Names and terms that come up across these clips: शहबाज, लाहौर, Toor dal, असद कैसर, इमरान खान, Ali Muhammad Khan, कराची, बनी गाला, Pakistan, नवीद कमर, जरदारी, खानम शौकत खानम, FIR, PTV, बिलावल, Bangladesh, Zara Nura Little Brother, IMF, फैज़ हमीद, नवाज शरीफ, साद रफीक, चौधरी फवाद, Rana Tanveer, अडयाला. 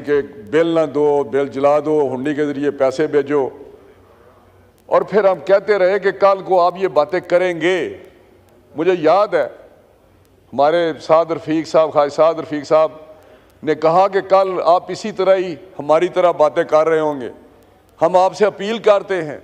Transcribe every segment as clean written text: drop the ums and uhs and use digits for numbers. कि बिल ना दो, बिल जला दो, हुंडी के ज़रिए पैसे भेजो। और फिर हम कहते रहे कि कल को आप ये बातें करेंगे। मुझे याद है हमारे साद रफीक साहब, खास साद रफीक साहब ने कहा कि कल आप इसी तरह ही हमारी तरह बातें कर रहे होंगे, हम आपसे अपील करते हैं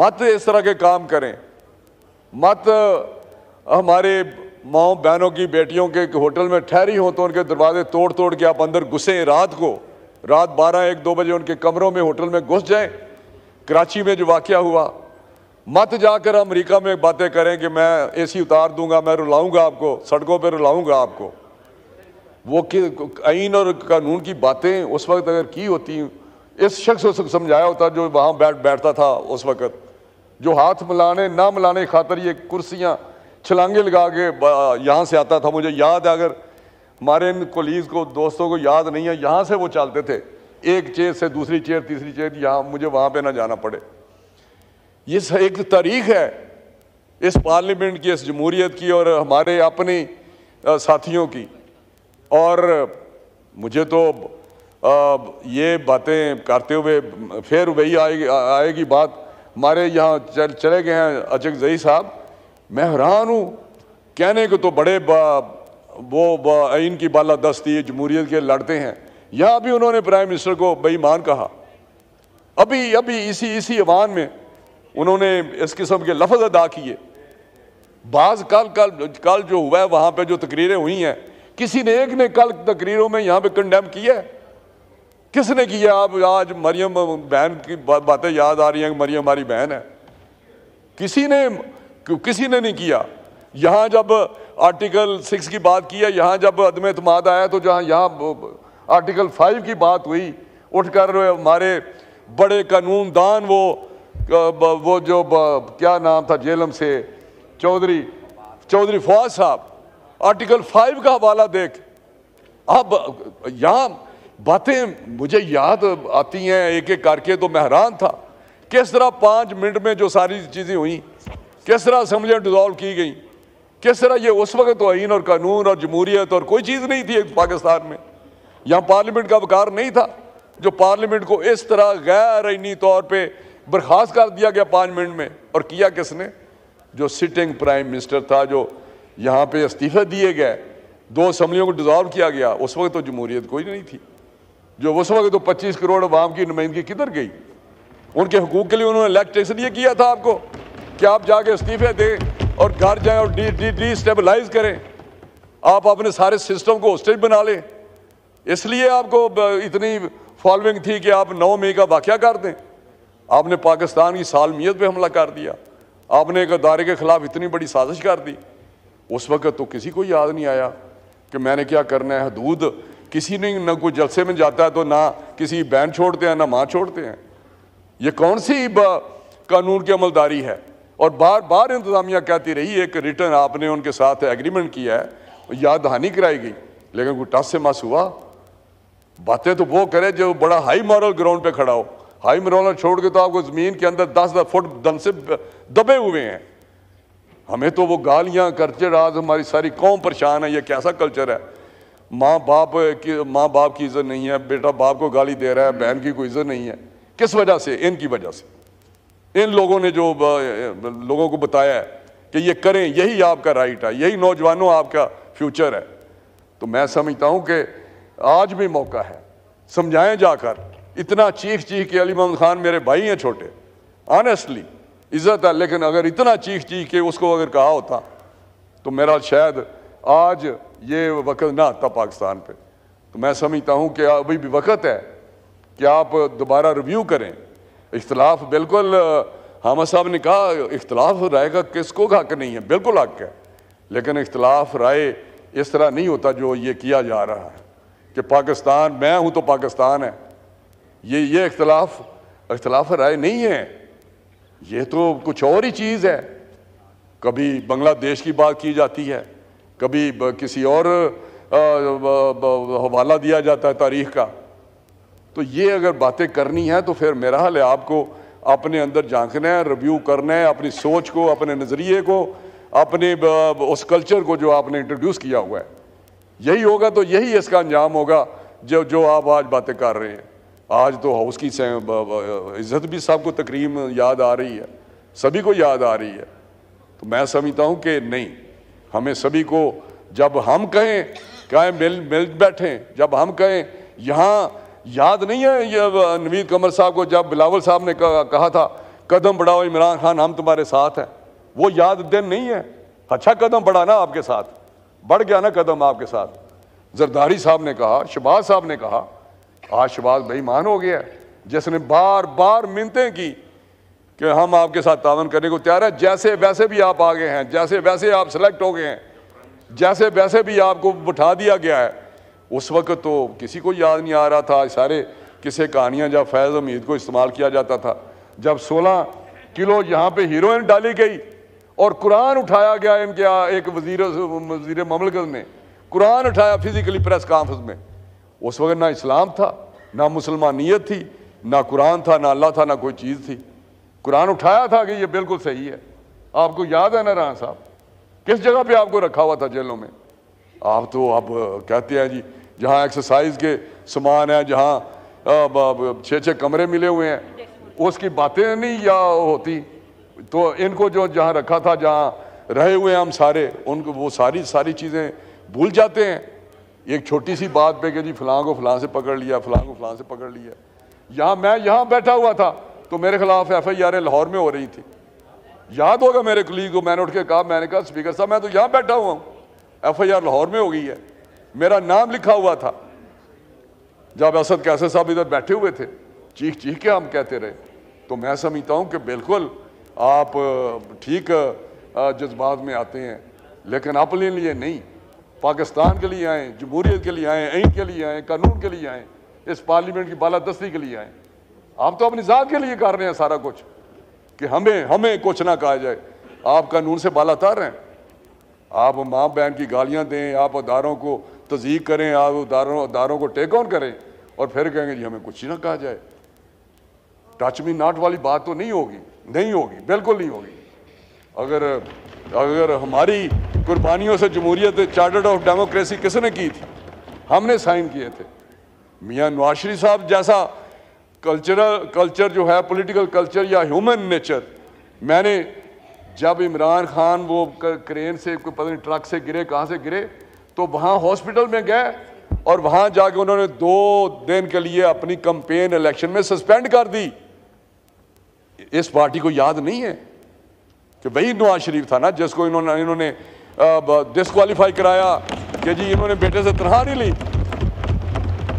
मत इस तरह के काम करें, मत हमारे माओ बहनों की बेटियों के होटल में ठहरी हों तो उनके दरवाजे तोड़ तोड़ के आप अंदर घुसें, रात को रात 12-1-2 बजे उनके कमरों में होटल में घुस जाएं। कराची में जो वाक़या हुआ, मत जाकर अमेरिका में बातें करें कि मैं एसी उतार दूंगा, मैं रुलाऊंगा आपको, सड़कों पे रुलाऊंगा आपको। वो कि आइन और कानून की बातें उस वक्त अगर की होती, इस शख्स को समझाया होता जो वहाँ बैठता था उस वक्त, जो हाथ मिलाने ना मिलाने खातर ये कुर्सियाँ छलांगे लगा के यहाँ से आता था। मुझे याद है, अगर हमारे इन कोलीज को दोस्तों को याद नहीं है, यहाँ से वो चलते थे, एक चेयर से दूसरी चेयर तीसरी चेयर, यहाँ मुझे वहाँ पे ना जाना पड़े। ये एक तारीख है इस पार्लियामेंट की, इस जमहूरियत की और हमारे अपने साथियों की। और मुझे तो ये बातें करते हुए फिर वही आएगी बात। हमारे यहाँ चले गए हैं अचक जई साहब, मैं हैरान हूँ। कहने को तो बड़े आइन की बालादस्ती जमहूरियत के लड़ते हैं, यहाँ भी उन्होंने प्राइम मिनिस्टर को बेईमान कहा। अभी अभी इसी अवान में उन्होंने इस किस्म के लफ्ज़ अदा किए। बाज़ कल जो हुआ है वहाँ पे जो तकरीरें हुई हैं, किसी ने एक ने कल तकरीरों में यहाँ पे कंडेम किया है, किसने किया? आप आज मरियम बहन की बातें याद आ रही हैं, मरियम हमारी बहन है, किसी ने नहीं किया। यहाँ जब आर्टिकल 6 की बात की है, यहाँ जब अदम एतमाद आया तो यहाँ आर्टिकल 5 की बात हुई, उठकर हमारे बड़े कानूनदान वो जो क्या नाम था जेलम से, चौधरी फवाद साहब, आर्टिकल 5 का हवाला देख। अब यहाँ बातें मुझे याद आती हैं एक एक करके, तो मैं हैरान था किस तरह 5 मिनट में जो सारी चीज़ें हुई, किस तरह असम्बलियाँ डिज़ोल्व की गई, किस तरह ये उस वक्त तो आइन और कानून और जमहूरियत और कोई चीज़ नहीं थी पाकिस्तान में। यहाँ पार्लियामेंट का वकार नहीं था, जो पार्लियामेंट को इस तरह गैर आइनी तौर पे बर्खास्त कर दिया गया 5 मिनट में। और किया किसने? जो सिटिंग प्राइम मिनिस्टर था, जो यहाँ पे इस्तीफे दिए गए, 2 असम्बलियों को डिज़ोल्व किया गया। उस वक्त तो जमहूरियत कोई नहीं थी, जो उस वक्त तो 25 करोड़ अवाम की नुमाइंदगी किधर गई? उनके हकूक़ के लिए उन्होंने इलेक्ट इसलिए किया था आपको कि आप जाके इस्तीफे दें और घर जाएं और डिस्टेबलाइज करें, आप अपने सारे सिस्टम को होस्टेज बना लें। इसलिए आपको इतनी फॉलोइंग थी कि आप 9 मई का वाक़या कर दें। आपने पाकिस्तान की सालमियत पे हमला कर दिया, आपने एक अदारे के ख़िलाफ़ इतनी बड़ी साजिश कर दी। उस वक्त तो किसी को याद नहीं आया कि मैंने क्या करना है, हदूद किसी ने ना कोई जलसे में जाता है तो ना किसी बहन छोड़ते हैं ना माँ छोड़ते हैं। ये कौन सी कानून की अमलदारी है? और बार बार इंतज़ामिया कहती रही एक रिटर्न आपने उनके साथ एग्रीमेंट किया है, याद हानि कराई गई, लेकिन कोई टस से मस हुआ। बातें तो वो करे जो बड़ा हाई मॉरल ग्राउंड पे खड़ा हो, हाई मॉरल छोड़ के तो आपको ज़मीन के अंदर 10 फुट दम से दबे हुए हैं। हमें तो वो गालियाँ करते राज, हमारी सारी कौम परेशान है, ये कैसा कल्चर है? माँ बाप की इज़्ज़त नहीं है, बेटा बाप को गाली दे रहा है, बहन की कोई इज़्ज़त नहीं है। किस वजह से? इनकी वजह से, इन लोगों ने जो लोगों को बताया है कि ये करें, यही आपका राइट है, यही नौजवानों आपका फ्यूचर है। तो मैं समझता हूँ कि आज भी मौका है, समझाएं जाकर। इतना चीख के अली मोहम्मद खान मेरे भाई हैं छोटे, ऑनेस्टली इज़्ज़त है, लेकिन अगर इतना चीख के उसको अगर कहा होता तो मेरा शायद आज ये वक्त ना आता पाकिस्तान पे। तो मैं समझता हूँ कि अभी भी वक्त है कि आप दोबारा रिव्यू करें। इख्तिलाफ बिल्कुल, हामिद साहब ने कहा इख्तिलाफ राय का किसको हक नहीं है, बिल्कुल हक है, लेकिन इख्तिलाफ राय इस तरह नहीं होता जो ये किया जा रहा है कि पाकिस्तान मैं हूँ तो पाकिस्तान है। ये इख्तिलाफ राय नहीं है, ये तो कुछ और ही चीज़ है। कभी बांग्लादेश की बात की जाती है, कभी किसी और हवाला दिया जाता है तारीख का। तो ये अगर बातें करनी है तो फिर मेरा हाल है आपको अपने अंदर झांकना है, रिव्यू करना है अपनी सोच को, अपने नज़रिए को, अपने उस कल्चर को जो आपने इंट्रोड्यूस किया हुआ है। यही होगा तो यही इसका अंजाम होगा जो जो आप आज बातें कर रहे हैं। आज तो हाउस की इज़्ज़त भी साहब को तकरीम याद आ रही है, सभी को याद आ रही है। तो मैं समझता हूँ कि नहीं, हमें सभी को जब हम कहें क्या मिल बैठें, जब हम कहें यहाँ याद नहीं है ये नवीद कमर साहब को जब बिलावल साहब ने कहा था कदम बढ़ाओ इमरान खान हम तुम्हारे साथ हैं, वो याद दिन नहीं है। अच्छा कदम बढ़ाना आपके साथ, बढ़ गया ना कदम आपके साथ। जरदारी साहब ने कहा, शहबाज साहब ने कहा, आज शहबाज बेईमान हो गया जिसने बार बार मिन्नतें की कि हम आपके साथ तावन करने को तैयार है, जैसे वैसे भी आप आ गए हैं, जैसे वैसे आप सेलेक्ट हो गए हैं, जैसे वैसे भी आपको बिठा दिया गया है। उस वक्त तो किसी को याद नहीं आ रहा था सारे किसे कहानियाँ जब फैज़ हमीद को इस्तेमाल किया जाता था, जब 16 किलो यहाँ पे हीरोइन डाली गई और कुरान उठाया गया इनके एक वज़ीर ममलकत ने कुरान उठाया फिज़िकली प्रेस कॉन्फ्रेंस में। उस वक्त ना इस्लाम था, ना मुसलमानियत थी, ना कुरान था, ना अल्लाह था, ना कोई चीज़ थी। कुरान उठाया था कि ये बिल्कुल सही है। आपको याद है ना राणा साहब किस जगह पे आपको रखा हुआ था जेलों में? आप तो आप कहते हैं जी जहाँ एक्सरसाइज के सामान है, जहाँ 6-6 कमरे मिले हुए हैं, उसकी बातें नहीं या होती। तो इनको जो जहाँ रखा था, जहाँ रहे हुए हम सारे, उनको वो सारी चीज़ें भूल जाते हैं एक छोटी सी बात पे कि जी फलां को फलां से पकड़ लिया, फलां को फलां से पकड़ लिया। यहाँ मैं यहाँ बैठा हुआ था तो मेरे खिलाफ FIR लाहौर में हो रही थी, याद होगा मेरे कुलीग को। मैंने उठ के कहा, मैंने कहा स्पीकर साहब मैं तो यहाँ बैठा हुआ हूँ, FIR लाहौर में हो गई है, मेरा नाम लिखा हुआ था। जब असद कैसर साहब इधर बैठे हुए थे चीख चीख के हम कहते रहे। तो मैं समझता हूँ कि बिल्कुल आप ठीक जज्बात में आते हैं, लेकिन अपने लिए नहीं, पाकिस्तान के लिए आएँ, जमहूरियत के लिए आएँ, आइन के लिए आएँ, कानून के लिए आएँ, इस पार्लियामेंट की बालादस्ती के लिए आएँ। आप तो अपनी ज़ात के लिए कर रहे हैं सारा कुछ कि हमें हमें कुछ ना कहा जाए। आप कानून से बाला तर हैं, आप माँ बहन की गालियाँ दें, आप अदारों को तज़ीक करें, आप अदारों को टेक ऑन करें और फिर कहेंगे जी हमें कुछ ही ना कहा जाए। टच मी नॉट वाली बात तो नहीं होगी, नहीं होगी, बिल्कुल नहीं होगी। अगर अगर हमारी कुर्बानियों से जमहूरियत चार्टर ऑफ डेमोक्रेसी किसने की थी? हमने साइन किए थे। मियाँ नवाज शरीफ साहब जैसा कल्चर जो है, पॉलिटिकल कल्चर या ह्यूमन नेचर, मैंने जब इमरान खान वो क्रेन से कोई पता नहीं ट्रक से गिरे, कहाँ से गिरे, तो वहाँ हॉस्पिटल में गए और वहाँ जाके उन्होंने 2 दिन के लिए अपनी कैंपेन इलेक्शन में सस्पेंड कर दी। इस पार्टी को याद नहीं है कि वही नवाज शरीफ था ना जिसको इन्होंने डिसक्वालीफाई कराया कि जी इन्होंने बेटे से तनख्वाह नहीं ली।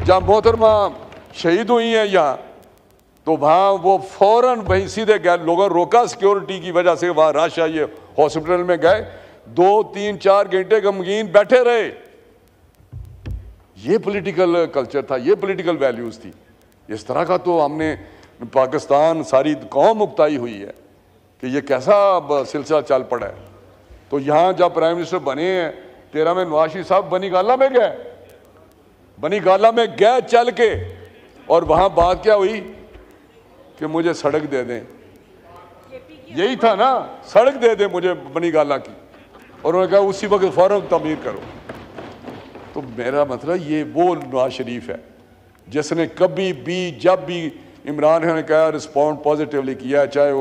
जब मोहतरमा शहीद हुई हैं यहाँ, तो वहाँ वो फौरन वहीं सीधे गए, लोगों रोका सिक्योरिटी की वजह से, वहाँ रश आई है, हॉस्पिटल में गए, 2-3-4 घंटे गमगीन बैठे रहे। ये पॉलिटिकल कल्चर था, ये पॉलिटिकल वैल्यूज़ थी। इस तरह का तो हमने पाकिस्तान सारी कौम उकताई हुई है कि ये कैसा सिलसिला चल पड़ा है। तो यहाँ जब प्राइम मिनिस्टर बने हैं 13 में, नवाज शरीफ साहब बनी गाला में गए चल के, और वहाँ बात क्या हुई कि मुझे सड़क दे दें, यही था ना, सड़क दे दें मुझे बनी गाला की, और उन्होंने कहा उसी वक्त फ़ौरन तमीर करो। तो मेरा मतलब ये वो नवाज शरीफ है जिसने कभी भी जब भी इमरान खान ने कहा रिस्पॉन्ड पॉजिटिवली किया, चाहे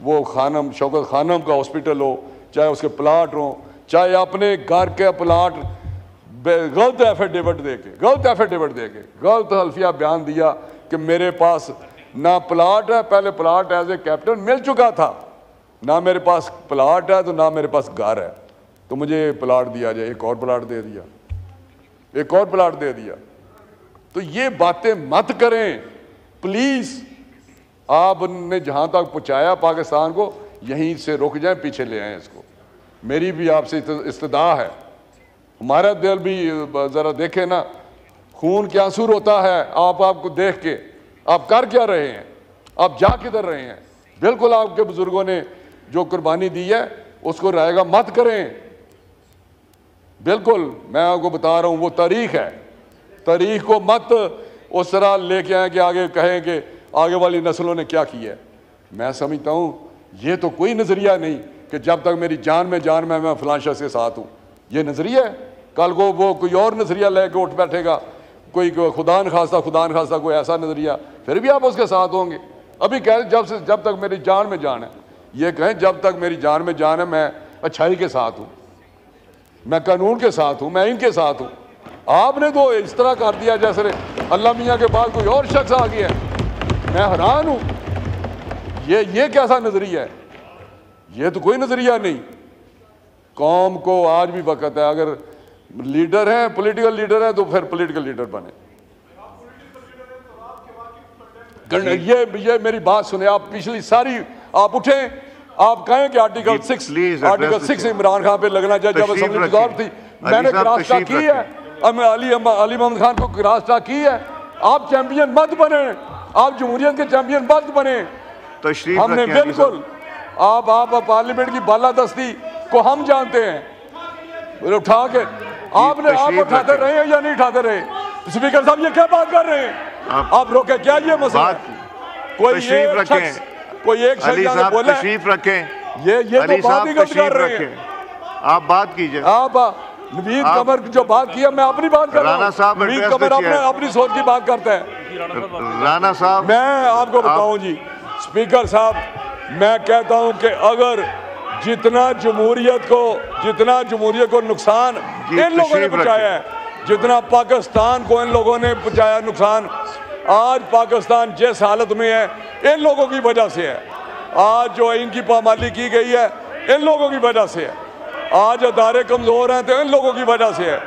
वो खानम शौकत खानम का हॉस्पिटल हो, चाहे उसके प्लाट हो, चाहे अपने घर के प्लाट गलत एफिडेविट दे के गलत हल्फिया बयान दिया कि मेरे पास ना प्लाट है, पहले प्लाट एज ए कैप्टन मिल चुका था, ना मेरे पास प्लाट है तो ना मेरे पास घर है, तो मुझे प्लाट दिया जाए, एक और प्लाट दे दिया। तो ये बातें मत करें प्लीज़। आपने जहाँ तक पहुँचाया पाकिस्तान को, यहीं से रुक जाएं, पीछे ले आएँ इसको। मेरी भी आपसे इस्तदा है, हमारा दिल भी ज़रा देखे ना, खून के आंसू रोता है आपको देख के। आप कर क्या रहे हैं, आप जा किधर रहे हैं? बिल्कुल आपके बुजुर्गों ने जो कुर्बानी दी है उसको रायगा मत करें, बिल्कुल मैं आपको बता रहा हूँ। वो तारीख है, तारीख को मत उस तरह लेके आए कि आगे कहें कि आगे वाली नस्लों ने क्या किया। मैं समझता हूँ ये तो कोई नज़रिया नहीं कि जब तक मेरी जान में मैं फलां शख्स के साथ हूँ, ये नज़रिया है। कल को वो कोई और नज़रिया लेके उठ बैठेगा, कोई खुदा न खास्ता कोई ऐसा नज़रिया, फिर भी आप उसके साथ होंगे। अभी कह रहे जब तक मेरी जान में जान है, ये कहें जब तक मेरी जान में जान है मैं अच्छाई के साथ हूँ, मैं कानून के साथ हूँ, मैं इनके साथ हूँ। आपने तो इस तरह कर दिया जैसे अल्लाह मियाँ के बाद कोई और शख्स आ गया है। मैं हैरान हूँ, ये कैसा नज़रिया है? ये तो कोई नज़रिया नहीं। कौम को आज भी वक्त है, अगर लीडर हैं, पॉलिटिकल लीडर हैं तो फिर पॉलिटिकल लीडर बने। ये मेरी बात सुने आप, पिछली सारी आप उठें, आप कहें कि आर्टिकल 6 इमरान खान पे लगना चाहिए। जब असेंबली डिसॉल्व थी मैंने क्रॉस की है, अली मोहम्मद खान को क्रॉस की है। आप चैंपियन मत बने, आप जमहूरियत के चैंपियन मत बने। हमने बिल्कुल आप पार्लियामेंट की बालादस्ती को हम जानते हैं, उठा के आपने आप उठाते रहे हैं या नहीं उठाते रहे? स्पीकर साहब ये क्या बात कर रहे हैं? आप रोके क्या? ये मसला कोई एक शख्स बोले तशरीफ रखें, ये बात ही गलत कर रहे हैं। आप बात कीजिए, आप नवीद कमर जो बात किया, मैं अपनी बात कर रहा हूं। नवीद कमर अपनी सोच की बात करता है। राणा साहब मैं आपको बताऊं जी, स्पीकर साहब मैं कहता हूं कि अगर जितना जमहूरियत को नुकसान इन लोगों ने पहुंचाया है, जितना पाकिस्तान को इन लोगों ने पहुंचाया नुकसान, आज पाकिस्तान जिस हालत में है इन लोगों की वजह से है। आज जो इनकी पामाली की गई है इन लोगों की वजह से है। आज अदारे कमज़ोर हैं तो इन लोगों की वजह से है।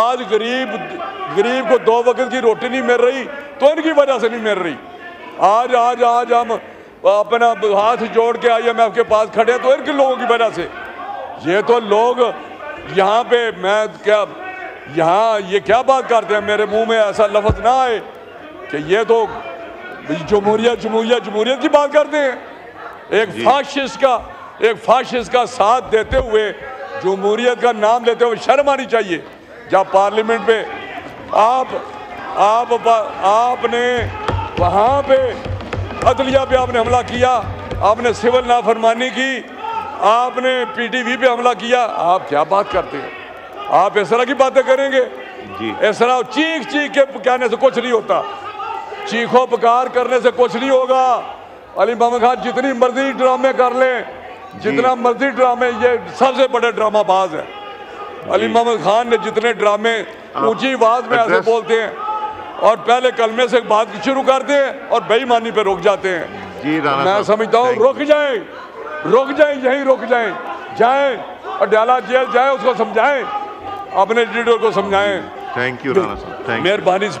आज गरीब को 2 वक्त की रोटी नहीं मिल रही तो इनकी वजह से नहीं मिल रही। आज हम अपना हाथ जोड़ के IMF के पास खड़े हैं तो इनके लोगों की वजह से। ये तो लोग यहाँ पे ये क्या बात करते हैं, मेरे मुंह में ऐसा लफ्ज़ ना आए कि ये तो जमहूरियत की बात करते हैं। एक फाशिस्ट का साथ देते हुए जमहूरियत का नाम लेते हुए शर्म आनी चाहिए। जब पार्लियामेंट पे आपने वहाँ पे अदलिया पे आपने हमला किया, आपने सिविल नाफरमानी की, आपने PTV पे हमला किया। आप क्या बात करते हैं? आप इस तरह की बातें करेंगे जी। इस तरह चीख के कहने से कुछ नहीं होता, चीखों पुकार करने से कुछ नहीं होगा। अली मोहम्मद खान जितनी मर्जी ड्रामे कर लें, जितना मर्जी ड्रामे, ये सबसे बड़े ड्रामाबाज है। अली मोहम्मद खान ने जितने ड्रामे ऊंची आवाज में ऐसे बोलते हैं और पहले कलमे से बात शुरू करते हैं और बेईमानी पे रुक जाते हैं जी। मैं समझता हूँ रुक जाएं, अडयाला जेल जाएं, उसको समझाएं, अपने लीडर को समझाएं। थैंक यू राणा साहब, मेहरबानी।